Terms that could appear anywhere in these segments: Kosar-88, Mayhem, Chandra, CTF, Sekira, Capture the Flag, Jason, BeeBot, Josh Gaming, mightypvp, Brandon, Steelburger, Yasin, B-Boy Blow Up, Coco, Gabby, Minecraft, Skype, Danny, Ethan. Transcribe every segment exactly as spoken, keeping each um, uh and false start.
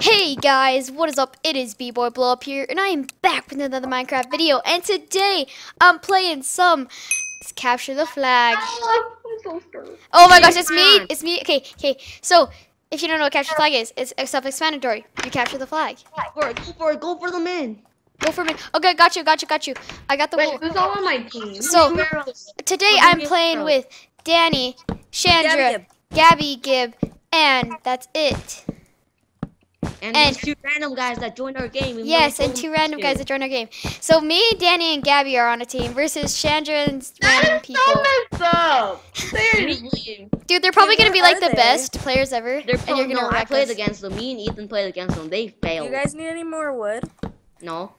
Hey guys, what is up? It is B-Boy Blow Up here, and I am back with another Minecraft video, and today I'm playing some Capture the Flag. Oh my gosh, it's me, it's me. Okay, okay, so if you don't know what Capture the Flag is, it's self-explanatory. You capture the flag. Go for it, go for it, go for the men. Go for me. Okay, got you, got you, got you. I got the Wait, who's all on my team? So, today I'm playing with Danny, Chandra, Gabby, Gib, and that's it. And, and two random guys that joined our game. We yes, and two random guys that joined our game. So me, Danny, and Gabby are on a team versus Chandra and that random people. That is so messed up. Seriously. Dude, they're probably going to be like the they? best players ever. They're and you're gonna no, I played us. against them. Me and Ethan played against them. They failed. You guys need any more wood? No.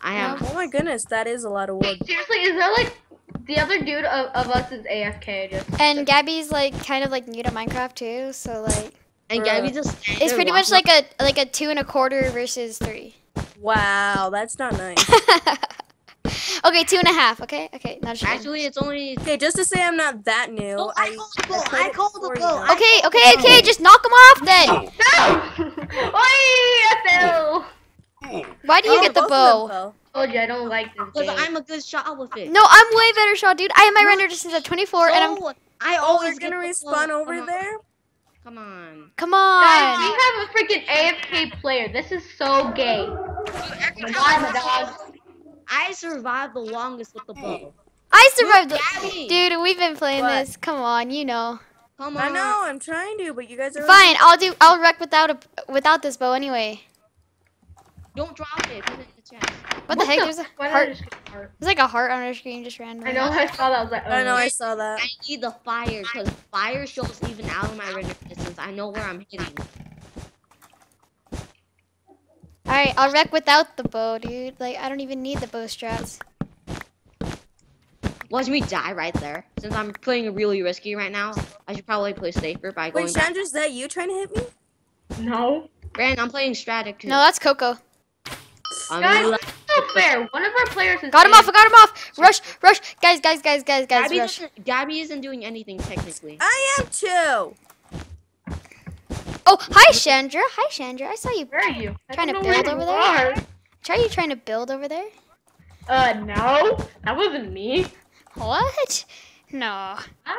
I have. No. Oh my goodness, that is a lot of wood. Seriously, is that like... The other dude of, of us is A F K. Just and Gabby's like kind of like new to Minecraft too, so like... And Gabby's just it's pretty much like a like a two and a quarter versus three. Wow, that's not nice. Okay, two and a half. Okay, okay. Not sure. Actually, it's only okay. Just to say, I'm not that new. Oh, I, I called the goal. I called the goal. Okay, okay, okay. Just knock him off then. No. Oi, F L. Why do you oh, get the bow? I told you I don't like this. Because I'm a good shot with it. No, I'm way better shot, dude. I have my no. render distance at twenty-four, no. and I'm. I always oh, gonna respawn over uh-huh. there. Come on. Come on. Guys, we have a freaking A F K player. This is so gay. Dude, I, I survived the longest with the bubble. I survived the Dude, we've been playing what? this. Come on, you know. Come on. I know, I'm trying to, but you guys are Fine, really I'll do I'll wreck without a without this bow anyway. Don't drop it. Put it in the chest. What, what the, the heck? There's a heart. heart. There's like a heart on our screen just randomly. I know, I saw that. I was like, oh, I know, I saw that. I need the fire because fire shows even out of my render distance. I know where I'm hitting. All right, I'll wreck without the bow, dude. Like, I don't even need the bow strats. Watch me die right there. Since I'm playing really risky right now, I should probably play safer by Wait, going. Wait, Chandra, is that you trying to hit me? No. Brandon, I'm playing Stratic too. No, that's Coco. Um, guys, that's not fair. One of our players is got him off. I got him off. Rush, rush, guys, guys, guys, guys, guys. Gabby, rush. Isn't, Gabby isn't doing anything technically. I am too. Oh, hi, Chandra. Hi, Chandra. I saw you. Where are you? Trying to build over there. Try you trying to build over there? Uh, no, that wasn't me. What? No. Ah!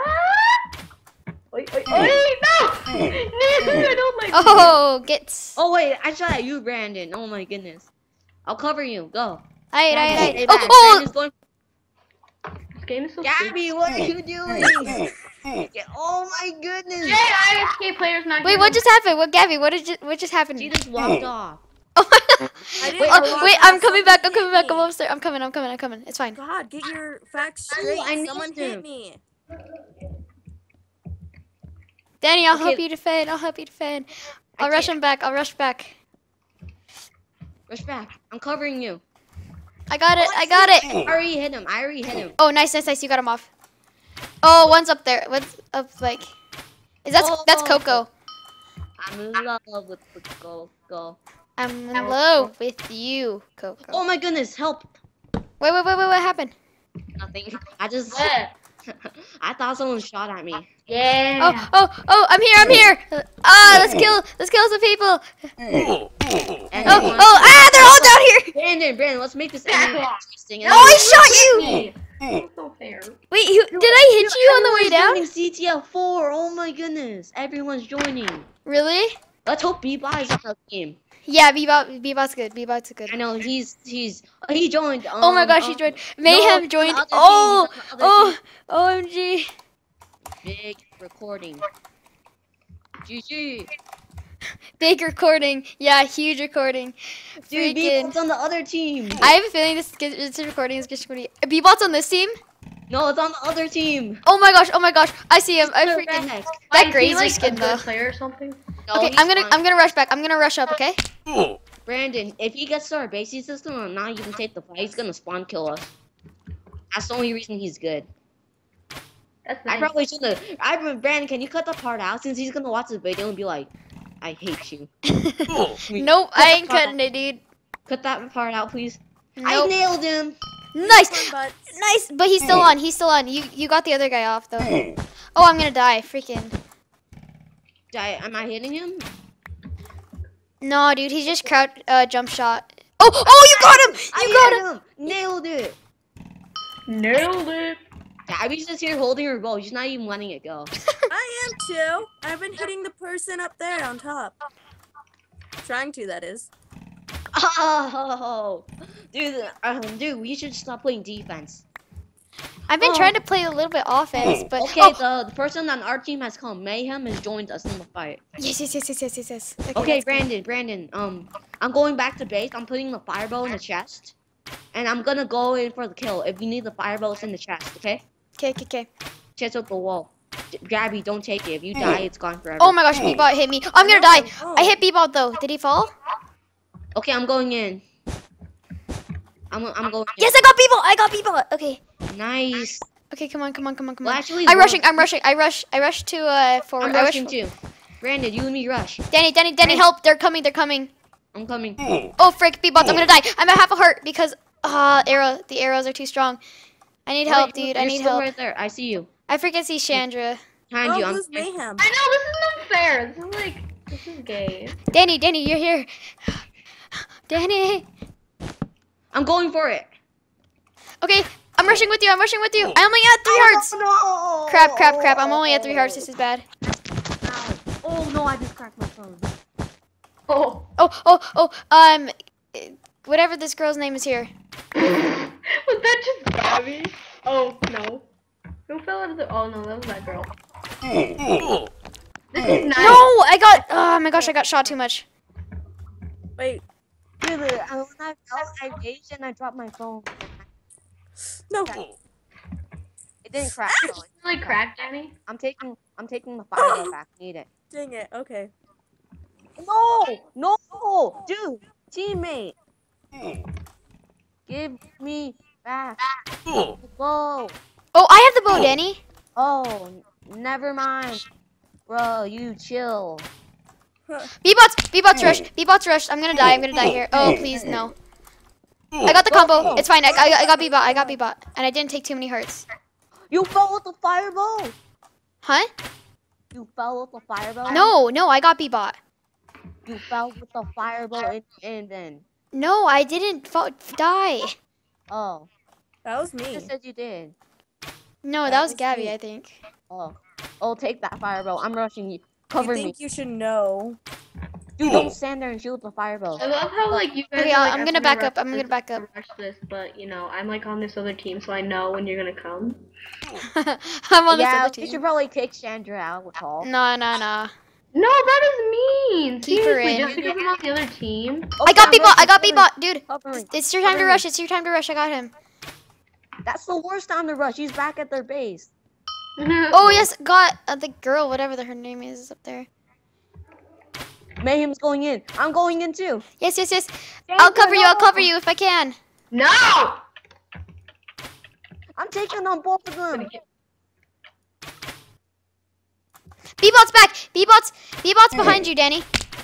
Wait, wait, wait, no! I don't like Oh, gets. Oh wait, I shot at you, Brandon. Oh my goodness. I'll cover you. Go. Alright, alright, alright. Oh, oh. Going... This game is so Gabby, what are you doing? Oh my goodness. Hey, I F K players not. Wait, what just happened? What, Gabby? What did? You, what just happened? She just walked off. Oh my God. Wait, oh, wait I'm coming back. I'm coming back. I'm upstairs. I'm coming. I'm coming. I'm coming. It's fine. God, get your facts straight. I Someone hit to. me. Danny, I'll okay. help you defend. I'll help you defend. I'll I rush can't. him back. I'll rush back. Rush back. I'm covering you. I got it. Oh, I, I got it. I already hit him. I already hit him. Oh, nice, nice, nice. You got him off. Oh, one's up there. What's up? Like, is that oh, that's Coco? I'm in love with Coco. I'm in love with you, Coco. Oh my goodness, help! Wait, wait, wait, wait. What happened? Nothing. I just. What? I thought someone shot at me. Yeah. Oh, oh, oh! I'm here! I'm here! Ah, let's kill, let's kill some people. Oh, oh! Ah, they're all down here. Brandon, Brandon, let's make this interesting. Oh, I shot you! So fair. Wait, who, did I hit you on the way down? C T F four. Oh my goodness! Everyone's joining. Really? Let's hope BeeBot is on our team. Yeah, BeeBot, BeeBot's good. BeeBot's good. I know he's he's he joined. Um, oh my gosh, he joined. Mayhem no, joined. Oh, oh, O M G. Big recording. G G. Big recording. Yeah, huge recording. Dude, BeeBot's on the other team. I have a feeling this this recording is just going to be. BeeBot's on this team. No, it's on the other team. Oh my gosh! Oh my gosh! I see him. I freaking that Why, crazy like skin though. Player or something? No, okay, I'm gonna fine. I'm gonna rush back. I'm gonna rush up. Okay. Brandon, if he gets to our basic system and not even take the fight, he's gonna spawn kill us. That's the only reason he's good. That's nice. I probably shouldn't. I Brandon, can you cut that part out since he's gonna watch this video and be like, I hate you. I mean, nope, I ain't cutting it, dude. Cut that part out, please. Nope. I nailed him. Nice, but nice, but he's still on. He's still on. You you got the other guy off though. Oh, I'm gonna die, freaking. Die? Am I hitting him? No, dude, he just crouch uh, jump shot. Oh, oh, you got him! You I got him. him! Nailed it! Nailed it! Gabby's just here holding her goal. She's not even letting it go. I am too. I've been hitting the person up there on top. Trying to, that is. Oh, dude, um, dude, we should stop playing defense. I've been oh. trying to play a little bit offense, but okay. Oh. The, the person on our team has called Mayhem has joined us in the fight. Yes, yes, yes, yes, yes, yes, yes. Okay, okay Brandon, go. Brandon. Um, I'm going back to base. I'm putting the fireball in the chest, and I'm gonna go in for the kill. If you need the fireball, it's in the chest. Okay. Okay, okay, okay. Chest up the wall. Gabby, don't take it. If you die, it's gone forever. Oh my gosh, BeeBot hit me. I'm gonna die. Oh. I hit BeeBot though. Did he fall? Okay, I'm going in. I'm I'm going. In. Yes, I got BeeBot. I got BeeBot. Okay. Nice. Okay, come on, come on, come on, come well, on. Actually, I'm rushing. I'm rushing. I rush. I rush to uh forward. I'm I rushing too. Brandon, you and me rush. Danny, Danny, Danny, help! They're coming. They're coming. I'm coming. Oh frick, BeeBot, I'm gonna die. I'm at half a heart because uh arrow. The arrows are too strong. I need help, dude. I need help. Right there. I see you. I freaking see Chandra. Behind you. I'm Mayhem. I know this is unfair. This is like this is gay. Danny, Danny, you're here. Danny, I'm going for it. Okay, I'm rushing with you. I'm rushing with you. I'm only at three hearts. Oh, no. Crap, crap, crap. I'm only at three hearts. This is bad. Ow. Oh no, I just cracked my phone. Oh, oh, oh, oh. Um, whatever this girl's name is here. Was that just Gabby? Oh no. Who fell out of the? Oh no, that was my girl. This is nice. No, I got. Oh my gosh, I got shot too much. Wait. Dude, when I fell, I raged and I dropped my phone. No. It didn't crack. It didn't really crack, Danny. I'm taking, I'm taking the fire back. Need it. Dang it. Okay. No, no, dude, teammate. Give me back the bow. Oh, I have the bow, Danny. Oh, never mind, bro. You chill. B-Bots! B-Bots rush! B-Bots rush! I'm gonna die, I'm gonna die here. Oh, please, no. I got the combo. It's fine. I, I, I got B-Bot, I got B-Bot. And I didn't take too many hearts. You fell with the fireball! Huh? You fell with the fireball? No, no, I got B-Bot. You fell with the fireball and then? No, I didn't fall, die. Oh. That was me. You said you did. No, that, that was, was Gabby, me. I think. Oh. Oh, take that fireball. I'm rushing you. Cover me. I think you should know. Dude, don't stand there and shoot the fireball. I love how like you guys. Okay, are, like, I'm, I'm gonna back up. I'm gonna back up. Rush this, but you know I'm like on this other team, so I know when you're gonna come. I'm on yeah, this other team. You should probably take Chandra out with all. No, no, no. No, that is mean. Keep her in. Just because I'm on the other team. Okay, I got B-Bot. I got B-Bot, dude. Covering. It's your time covering. to rush. It's your time to rush. I got him. That's the worst time to rush. He's back at their base. Oh yes, got uh, the girl, whatever the, her name is, is up there. Mayhem's going in. I'm going in too. Yes, yes, yes. Chandra, I'll cover no. you. I'll cover you if I can. No. I'm taking on both of them. B-Bot's back. B-Bot's. B-Bot's behind you, Danny.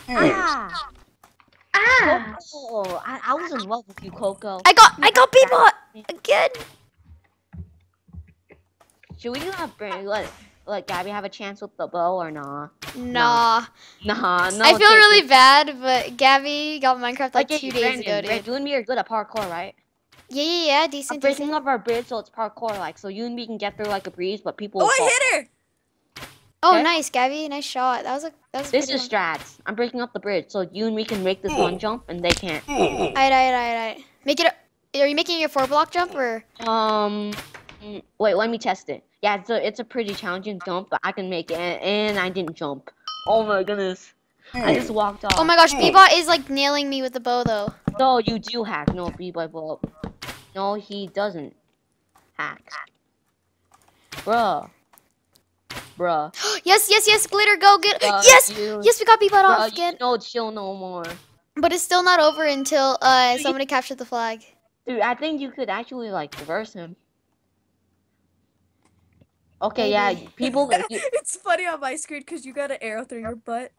Ah. Ah. Oh, I, I was in love with you, Coco. I got. I got B-Bot again. Should we have Brandon, let, let Gabby have a chance with the bow or nah? Nah. Nah, no. I feel really me. bad, but Gabby got Minecraft like okay, two Brandon, days ago, dude. Brandon, you and me are good at parkour, right? Yeah, yeah, yeah. Decent, I'm breaking decent. up our bridge so it's parkour-like, so you and me can get through like a breeze, but people will Oh, fall. I hit her! Oh, okay? Nice, Gabby. Nice shot. That was a that was This a is one. strats. I'm breaking up the bridge, so you and me can make this one jump, and they can't. Alright, alright, alright, alright. Make it a, are you making your four-block jump, or? Um... Wait, let me test it. Yeah, so it's, it's a pretty challenging jump, but I can make it, and I didn't jump. Oh my goodness. I just walked off. Oh my gosh, B-Bot is like nailing me with the bow, though. No, you do hack. No, B-Boy Blow Up. No, he doesn't hack. Bruh. Bruh. Yes, yes, yes, glitter, go get. Bruh, yes, you, yes, we got B-Bot off again. No chill no more. But it's still not over until uh somebody captured the flag. Dude, I think you could actually like reverse him. Okay, yeah, people. It's funny on my screen because you got an arrow through your butt.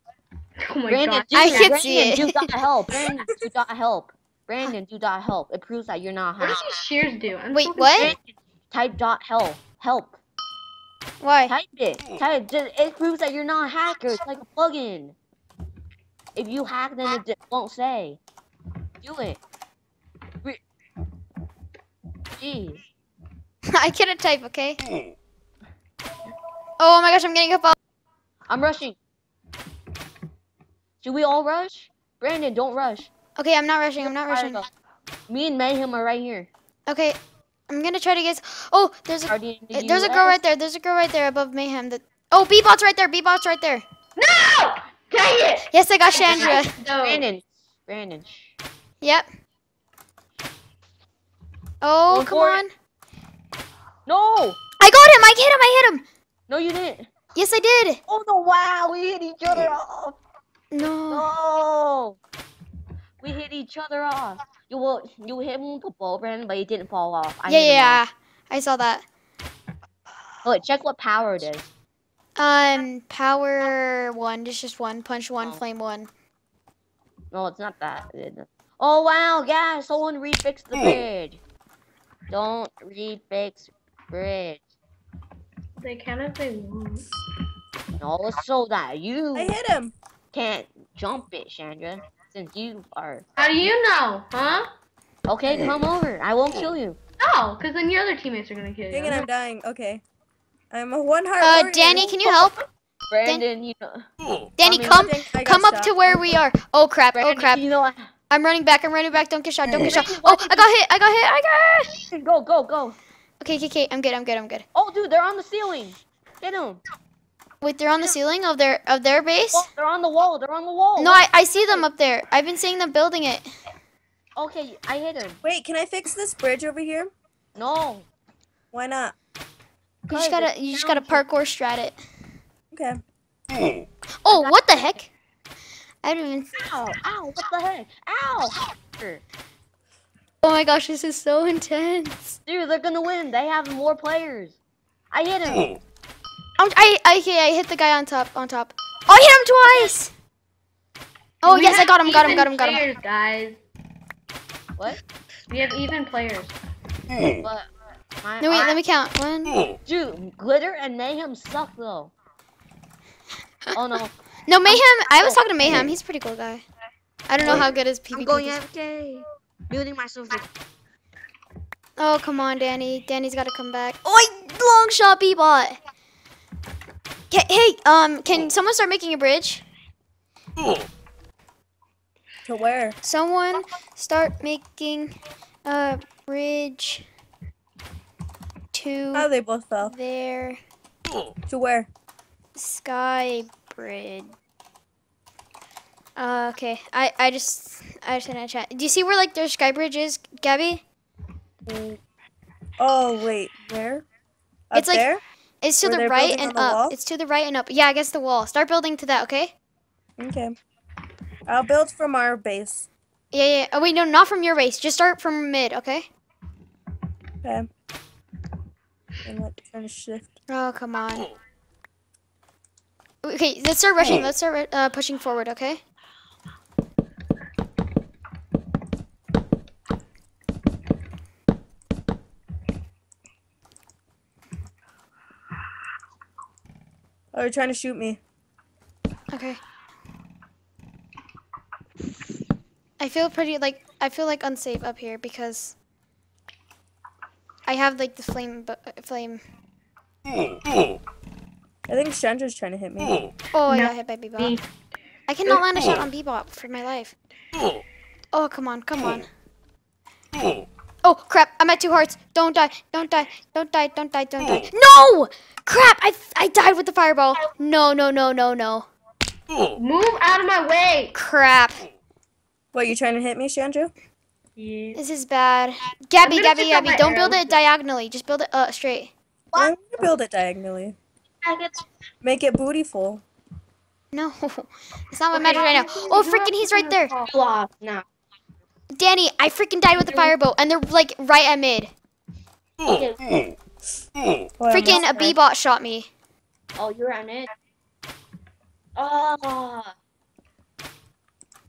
Oh my Brandon, god! I can see it. You gotta help. Brandon, you gotta help. Brandon, you gotta help. It proves that you're not helping. What does shears do? I'm Wait, so what? Brandon, type dot help. Help. Why? Type it. Type. It proves that you're not a hacker. It's like a plugin. If you hack, then it won't say. Do it. Jeez. I couldn't type, okay? Oh my gosh, I'm getting a phone. I'm rushing. Should we all rush? Brandon, don't rush. Okay, I'm not rushing, I'm not rushing. Me and Mayhem are right here. Okay, I'm gonna try to guess. Oh, there's a, there's a girl right there. There's a girl right there above Mayhem. That, oh, BeeBot's right there, BeeBot's right there. No! Dang it! Yes, I got Chandra. No. Brandon. Brandon. Yep. Oh, come on. No! I got him! I hit him! I hit him! No, you didn't. Yes, I did. Oh, no, wow. We hit each other off. No. No. We hit each other off. You will, you hit him with the ball, Brandon, but he didn't fall off. I yeah, yeah. I saw that. Look, check what power it is. Um, power one. Just just one. Punch one, oh. Flame one. No, it's not that. Oh, wow. Yeah, someone refixed the bridge. Don't refix bridge. They can if they want. No, it's so that you I hit him. Can't jump it, Chandra. Since you are. How do you know, huh? Okay, come over. I won't kill you. No, because then your other teammates are gonna kill you. Dang it, I'm dying. Okay, I'm a one heart. Uh, warrior. Danny, can you help? Brandon, Dan you know. Danny, come, come up to where we are. Oh crap! Oh crap! You know what? I'm running back. I'm running back. Don't get shot. Don't get shot. Oh, I got hit. I got hit. I got hit. Go, go, go. Okay, okay, okay. I'm good. I'm good. I'm good. Oh, dude, they're on the ceiling. Get them. Wait, they're on the ceiling of their of their base? Oh, they're on the wall. They're on the wall. No, I, I see them up there. I've been seeing them building it. Okay, I hit him. Wait, can I fix this bridge over here? No. Why not? You just gotta you just gotta parkour strat it. Okay. Oh, what the heck? I didn't even. Ow! Ow! What the heck? Ow! Oh my gosh, this is so intense. Dude, they're gonna win. They have more players. I hit him. I, I, okay, I hit the guy on top, on top. Oh, I hit him twice! Oh, we yes, I got him, got him, got him, got him. Players, guys. What? We have even players. But, but my, no, wait, I, let me count. One. Dude, Glitter and Mayhem suck, though. Oh, no. No, Mayhem, I was talking to Mayhem. He's a pretty cool guy. I don't know how good his P V P is. I'm going every day. Building myself. Oh, come on, Danny. Danny's got to come back. Oh, I long shot BeeBot. Hey, um, can someone start making a bridge? To where? Someone start making a bridge to. Oh, they both fell. There. To where? Sky bridge. Uh, okay, I I just I just in a chat. Do you see where like their sky bridge is, Gabby? Oh wait, where? Up it's like. There? It's to Were the right and the up. Wall? It's to the right and up. Yeah, I guess the wall. Start building to that, okay? Okay. I'll build from our base. Yeah, yeah. Oh, wait, no, not from your base. Just start from mid, okay? Okay. I'm not trying to shift. Oh, come on. Okay, let's start rushing. Let's start uh, pushing forward, okay? Oh, you're trying to shoot me. Okay. I feel pretty, like, I feel, like, unsafe up here because I have, like, the flame, flame. I think Chandra's trying to hit me. Oh, I got hit by BeeBot. I cannot land a shot on BeeBot for my life. Oh, come on, come on. Oh, crap, I'm at two hearts. Don't die, don't die, don't die, don't die, don't die. No! Crap, I, I died with the fireball. No, no, no, no, no. Move out of my way. Crap. What, you trying to hit me, Chandra? Yeah. This is bad. Gabby, Gabby, Gabby, don't build it diagonally. Just build it uh, straight. Why don't you build it diagonally? Make it bootyful. No, it's not what matters right now. Oh, freaking, he's right there. No. Danny, I freaking died with the firebow, and they're like right at mid. Okay. Freaking a BeeBot shot me. Oh, you're at mid. Oh.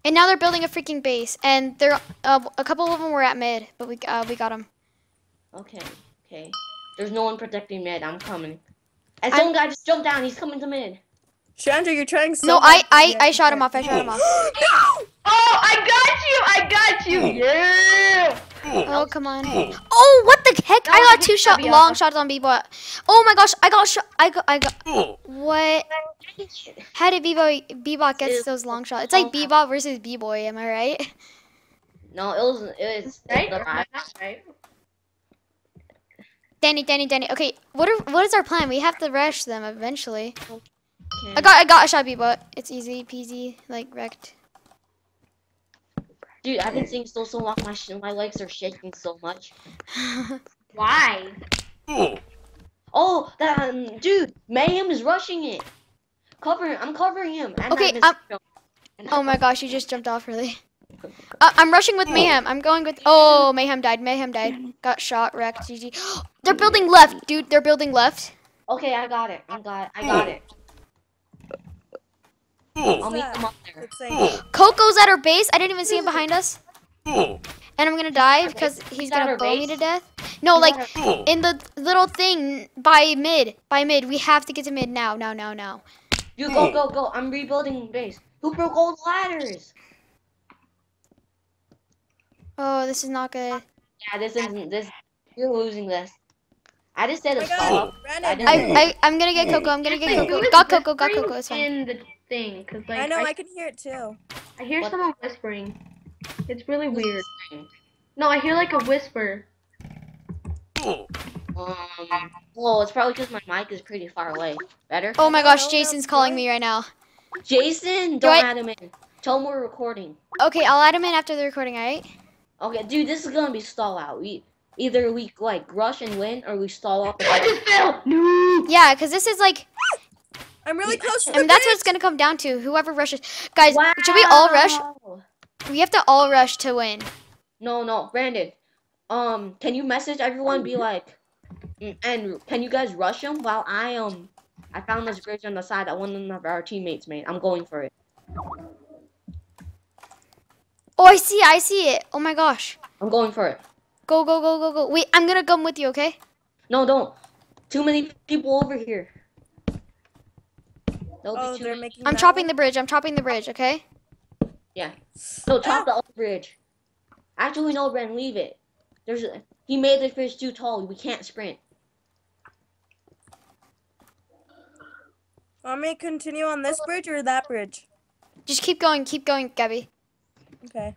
And now they're building a freaking base, and they're uh, a couple of them were at mid, but we uh, we got them. Okay, okay. There's no one protecting mid. I'm coming. And some guy just jumped down. He's coming to mid. Chandra, you're trying so No, I I, I shot him off. I shot him off. No! Oh, I got you! I got you! Yeah! Oh, come on. Oh, what the heck? No, I got two shot, long shots on B-Boy. Oh my gosh, I got shot. I got, I got. What? How did B-Boy, B-Bot gets those long shots? It's like B-Bot versus B-Boy, am I right? No, it was, it was, right? The match, right? Danny, Danny, Danny. Okay, what are, what is our plan? We have to rush them eventually. Okay. I got, I got a shot B-Bot. It's easy peasy, like wrecked. Dude, I've been seeing so so long. My sh my legs are shaking so much. Why? Mm. Oh, that um, dude, Mayhem is rushing it. Cover him. I'm covering him. I'm okay. I'm... Oh my gosh, you just jumped off really. Uh, I'm rushing with Mayhem. I'm going with. Oh, Mayhem died. Mayhem died. Got shot. Wrecked. G G. They're building left, dude. They're building left. Okay, I got it. I got. It. I got it. I'll meet them up there. Coco's at our base. I didn't even see him behind us. And I'm gonna die because he's gonna blow me to death. No, like in the little thing by mid. By mid, we have to get to mid now. No, no, no. You go, go, go. I'm rebuilding base. Who broke old ladders? Oh, this is not good. Yeah, this isn't. This you're losing this. I just said it's fall. I, I I'm gonna get Coco. I'm gonna get Coco. Got Coco. Got Coco. It's fine. Thing, cause like I know I, I can hear it too. I hear what? Someone whispering. It's really weird. No, I hear like a whisper. Um, well, it's probably because my mic is pretty far away. Better. Oh my gosh, Jason's calling me right now. Jason, don't Do I... add him in. Tell him we're recording. Okay, I'll add him in after the recording, alright? Okay, dude, this is gonna be stall out. We either we like rush and win, or we stall out. I just fell. No. Yeah, cause this is like. I'm really close to the And that's bridge. What it's going to come down to. Whoever rushes. Guys, wow. Should we all rush? We have to all rush to win. No, no. Brandon, um, can you message everyone? Be like, and can you guys rush him while I um, I found this bridge on the side that one of our teammates made. I'm going for it. Oh, I see it. I see it. Oh, my gosh. I'm going for it. Go, go, go, go, go. Wait, I'm going to come with you, okay? No, don't. Too many people over here. Oh, I'm chopping way. the bridge. I'm chopping the bridge, okay? Yeah. So chop ah. the old bridge. Actually, no, Bren, leave it. There's a, he made the bridge too tall. We can't sprint. Want me to continue on this bridge or that bridge? Just keep going. Keep going, Gabby. Okay.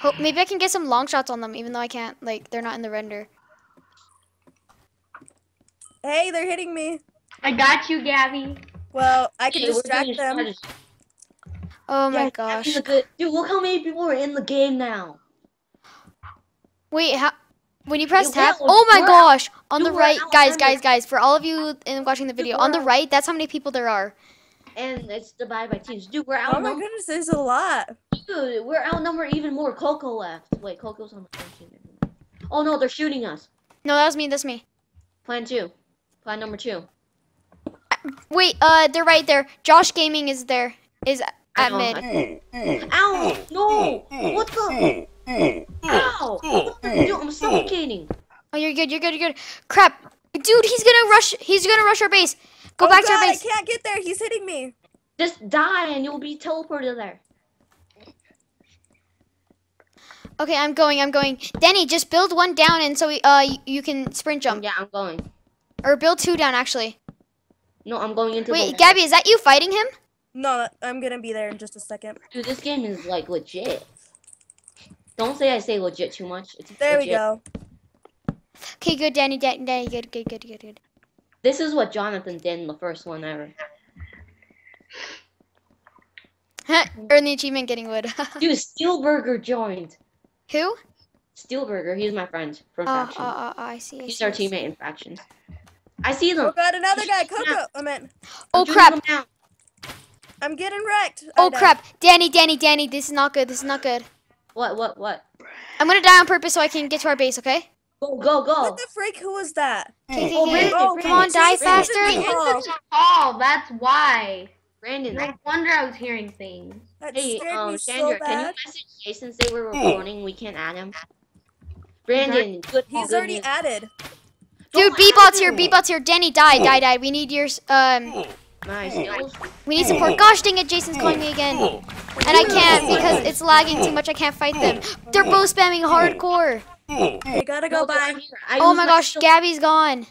Hope, maybe I can get some long shots on them, even though I can't. Like, they're not in the render. Hey, they're hitting me. I got you, Gabby. Well, I can hey, distract them. Strategy. Oh my yeah, gosh. Good... Dude, look how many people are in the game now. Wait, how... when you press yeah, tab... Out. Oh my we're gosh! Out. On the right, guys, guys, guys, for all of you in watching the video, Dude, on the right, that's how many people there are. And it's divided by teams. Dude, we're outnumbered. Oh my goodness, there's a lot. Dude, we're outnumbered even more. Coco left. Wait, Coco's on the team. Oh no, they're shooting us. No, that was me, that's me. Plan two. Plan number two. Wait, uh, they're right there. Josh Gaming is there. Is at mid. Ow! No! What the? Ow! What the? Dude, I'm suffocating. Oh, you're good. You're good. You're good. Crap, dude. He's gonna rush. He's gonna rush our base. Go oh back God, to our base. I can't get there. He's hitting me. Just die, and you'll be teleported there. Okay, I'm going. I'm going. Danny, just build one down, and so we, uh, you can sprint jump. Yeah, I'm going. Or build two down, actually. No, I'm going into. Wait, Gabby, is that you fighting him? No, I'm gonna be there in just a second. Dude, this game is like legit. Don't say I say legit too much. It's there legit. We go. Okay, good, Danny, Danny, Danny, good, good, good, good, good. This is what Jonathan did in the first one ever. Earn the achievement, getting wood. Dude, Steelburger joined. Who? Steelburger. He's my friend from oh, faction. Oh, oh, oh, I see. He's I see, our teammate in faction. I see them. Oh god, another guy, Coco. I'm in. Oh crap. I'm getting wrecked. Oh crap. Danny, Danny, Danny, this is not good. This is not good. What, what, what? I'm gonna die on purpose so I can get to our base, okay? Go, go, go. What the freak? Who was that? Hey, oh, Brandon, oh, Brandon, come on, die faster. It's a call, that's why. Brandon. No wonder I was hearing things. That hey, um, Chandra, so can you message Jason say we're recording? We can't add him. Brandon, good. He's already news. Added. Dude, B-Bot's here, B-Bot's here. Danny, die, die, die. We need your, um, Nice. We need support. Gosh dang it, Jason's calling me again. And I can't because it's lagging too much. I can't fight them. They're both spamming hardcore. I gotta go by. Oh my gosh, Gabby's gone.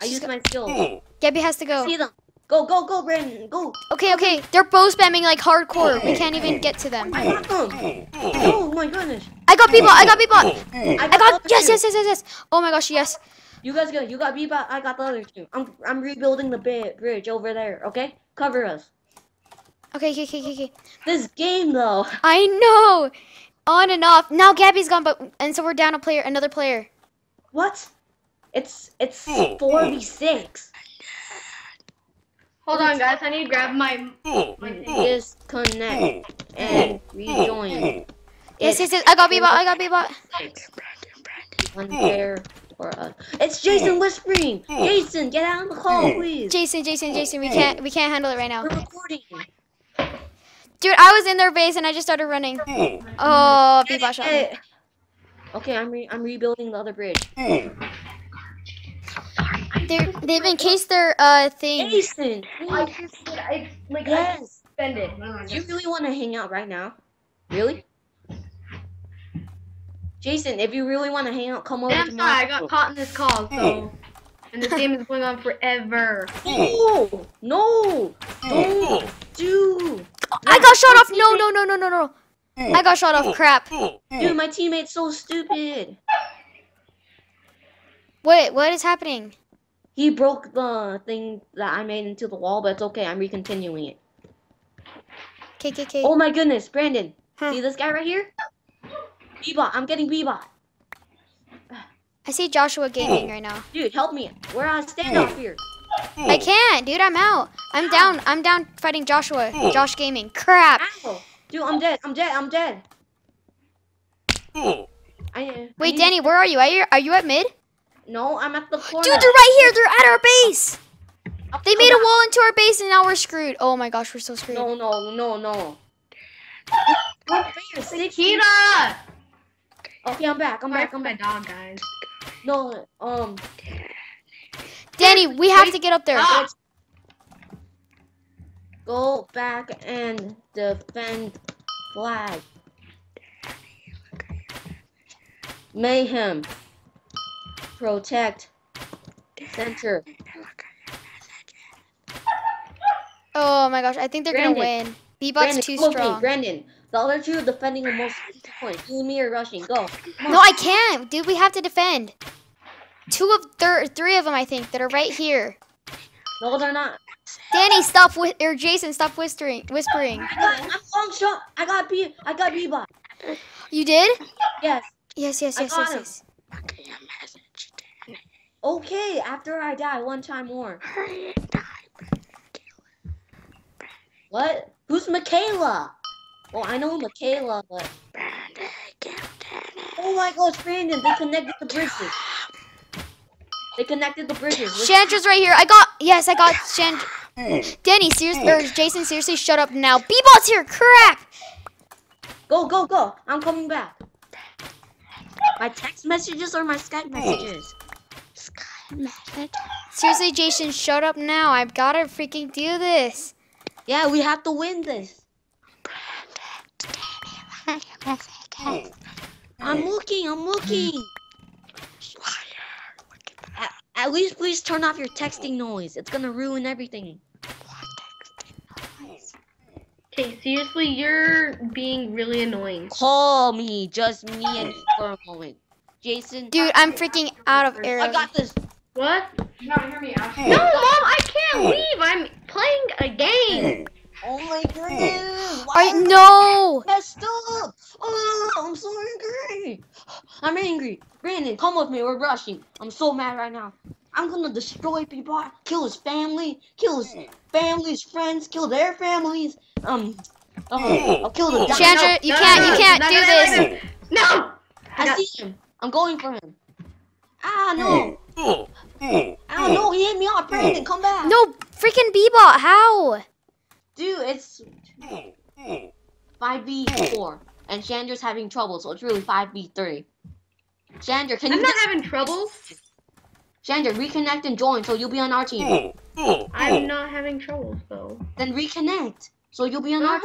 I used my skill. Gabby has to go. See them. Go, go, go, Brandon. Go. Okay, okay. They're both spamming like hardcore. We can't even get to them. I got them. Oh my goodness. I got BeeBot. I got BeeBot. I got. Yes, yes, yes, yes, yes. Oh my gosh, yes. You guys go. You got BeeBot. I got the other two. I'm I'm rebuilding the bridge over there. Okay, cover us. Okay, okay, okay, okay. This game though. I know. On and off. Now Gabby's gone, but and so we're down a player, another player. What? It's it's four v six. Hold on, guys. I need to grab my my disconnect and rejoin. Yes, yes, yes. I got BeeBot. I got BeeBot. One player. Or, uh, it's Jason whispering. Jason, get out of the call, please. Jason, Jason, Jason, we can't, we can't handle it right now. We're recording. Dude, I was in their base and I just started running. Oh, BeeBot shot me. Okay, I'm re I'm rebuilding the other bridge. They're, they've encased their uh thing. Jason, I just, I like, yes. I just spend it. Do you really want to hang out right now? Really? Jason, if you really want to hang out, come over tomorrow. I'm sorry, I got caught in this call, so... And this game is going on forever. No! No! Don't do! I got shot off! No, no, no, no, no, no! I got shot off, crap. Dude, my teammate's so stupid. Wait, what is happening? He broke the thing that I made into the wall, but it's okay, I'm recontinuing it. K K K. Oh my goodness, Brandon! Huh. See this guy right here? BeeBot, I'm getting BeeBot. I see Joshua Gaming right now. Dude, help me. We're on standoff here. I can't, dude. I'm out. I'm Ow. down. I'm down fighting Joshua. Josh Gaming. Crap. Ow. Dude, I'm dead. I'm dead. I'm dead. I, I Wait, Danny, where are you? Are you, are you at mid? No, I'm at the corner. Dude, they're right here. They're at our base. I'll they made a wall into our base, and now we're screwed. Oh, my gosh. We're so screwed. No, no, no, no. Sekira! Okay, I'm back. I'm back. I'm back. My dog, guys. No, um. Danny, we have to get up there. Ah. Go back and defend flag. Mayhem. Protect. Center. Oh my gosh, I think they're Brandon. gonna win. BeeBot's too strong. Me, Brandon. The other two are defending the most points. You and me are rushing. Go. No, I can't. Dude, we have to defend. Two of th three of them, I think, that are right here. No, they're not. Danny, stop with or Jason, stop whispering. Whispering. I got, I'm long shot. I got B. I got BeeBot. You did? Yes. Yes, yes, yes, yes, yes. Okay. After I die, one time more. What? Who's Michaela? Oh, I know Michaela, but... Oh my gosh, Brandon, they connected the bridges. They connected the bridges. Let's... Chandra's right here. I got... Yes, I got Chandra. Danny, seriously... Or Jason, seriously, shut up now. BeeBot's here. Crap. Go, go, go. I'm coming back. My text messages or my Skype messages? Skype messages. Seriously, Jason, shut up now. I've got to freaking do this. Yeah, we have to win this. I'm looking, I'm looking. At, at least please turn off your texting noise. It's gonna ruin everything. Okay, seriously, you're being really annoying. Call me, just me and you for a moment. Jason. Dude, I'm freaking out of air. I got this. What? No, hear me out. No, Mom, I can't leave. I'm playing a game. Oh my goodness! Why I know. Messed up. Oh, I'm so angry. I'm angry. Brandon, come with me. We're rushing. I'm so mad right now. I'm gonna destroy BeeBot. Kill his family. Kill his family's friends. Kill their families. Um, oh, I'll kill the. Chandra, no, you no, can't. No, you can't no, do no, this. No. I no. see him. I'm going for him. Ah no. I don't know. He hit me off. Brandon, come back. No, freaking BeeBot. How? Dude, it's five v four, and Chandra's having trouble, so it's really five v three. Chandra, can I'm you- I'm not having trouble. Chandra, reconnect and join, so you'll be on our team. Oh, I'm oh. not having trouble, though. Then reconnect, so you'll be on our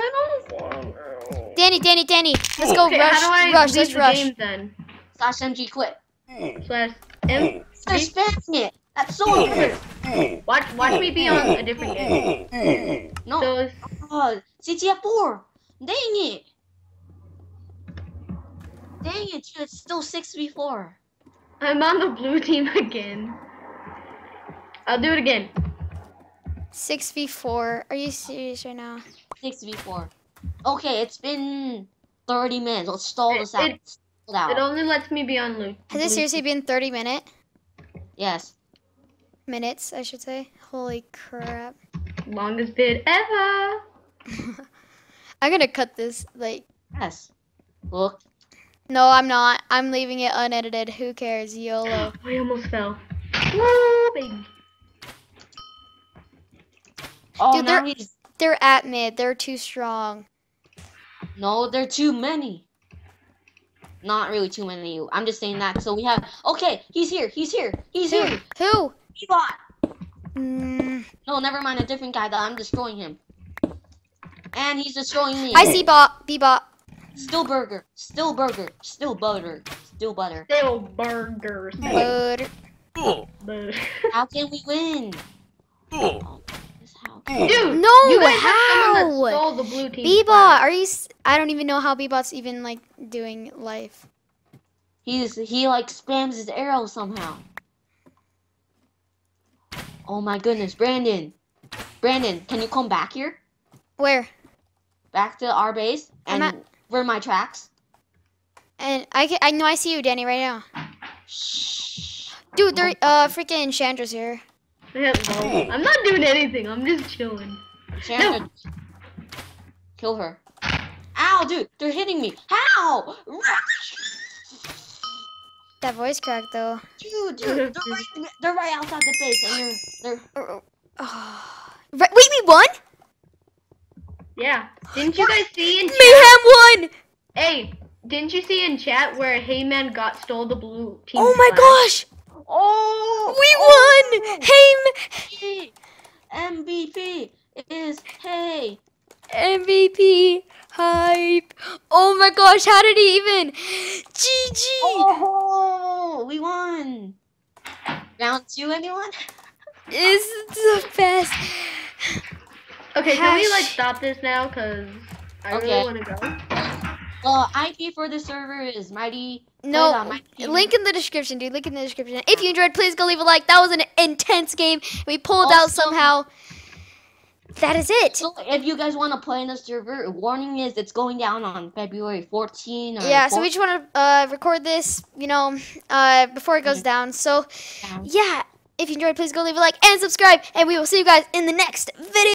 channel. Danny, Danny, Danny, let's go okay, rush, how do I rush, let's the rush. Game, then? Slash M G quit. Slash M. Slash spamming it. That's so weird. Watch, watch me be on a different game. No. So oh, C T F four. Dang it. Dang it, it's still six v four. I'm on the blue team again. I'll do it again. six v four. Are you serious right now? six v four. Okay, it's been thirty minutes. Let's stall this out. It, it, out. It only lets me be on blue. Has it seriously been thirty minutes? Yes. Minutes, I should say. Holy crap. Longest bid ever. I'm gonna cut this, like. Yes. Look. No, I'm not. I'm leaving it unedited. Who cares? YOLO. I almost fell. Woo, baby. Oh, dude, they're, he's... they're at mid. They're too strong. No, they're too many. Not really too many. I'm just saying that. So we have... Okay, he's here. He's here. He's Who? here. Who? BeeBot. Mm. No, never mind. A different guy that I'm destroying him. And he's destroying me. I see bot. BeeBot. Steelburger, Steelburger, Steelbutter, Steelbutter. Steelburger. Butter. Butter. Butter. How can we win? Oh, dude, no, you how? BeeBot, are you? S I don't even know how BeeBot's even like doing life. He's he like spams his arrow somehow. Oh my goodness, Brandon, Brandon, can you come back here? Where? Back to our base and. Where are my tracks? And I can, I know I see you, Danny, right now. Shh. Dude, there uh freaking Chandra's here. Yeah, no. I'm not doing anything. I'm just chilling. Chandra, no. Kill her. Ow, dude, they're hitting me. How? That voice crack though. Dude, dude, they're right, they're right outside the base, and they're they're. Oh. Right, wait, we won? Yeah. Didn't you guys see in chat? Mayhem won! Hey, didn't you see in chat where Heyman got stole the blue team? Oh my flag? gosh! Oh! We oh. won! Heyman! M V P is Hey! M V P hype! Oh my gosh, how did he even? G G! Oh, we won! Round two, anyone? This is the best. Okay, Hash. Can we like stop this now? Cause I okay. really want to go. Well, uh, I P for the server is mighty. No, on, mighty. Link in the description, dude. Link in the description. If you enjoyed, please go leave a like. That was an intense game. We pulled also, out somehow. That is it. So if you guys want to play in the server, warning is it's going down on February fourteenth. Or yeah, fourteenth. So we just want to uh, record this, you know, uh, before it goes down. So, yeah. If you enjoyed, please go leave a like and subscribe. And we will see you guys in the next video.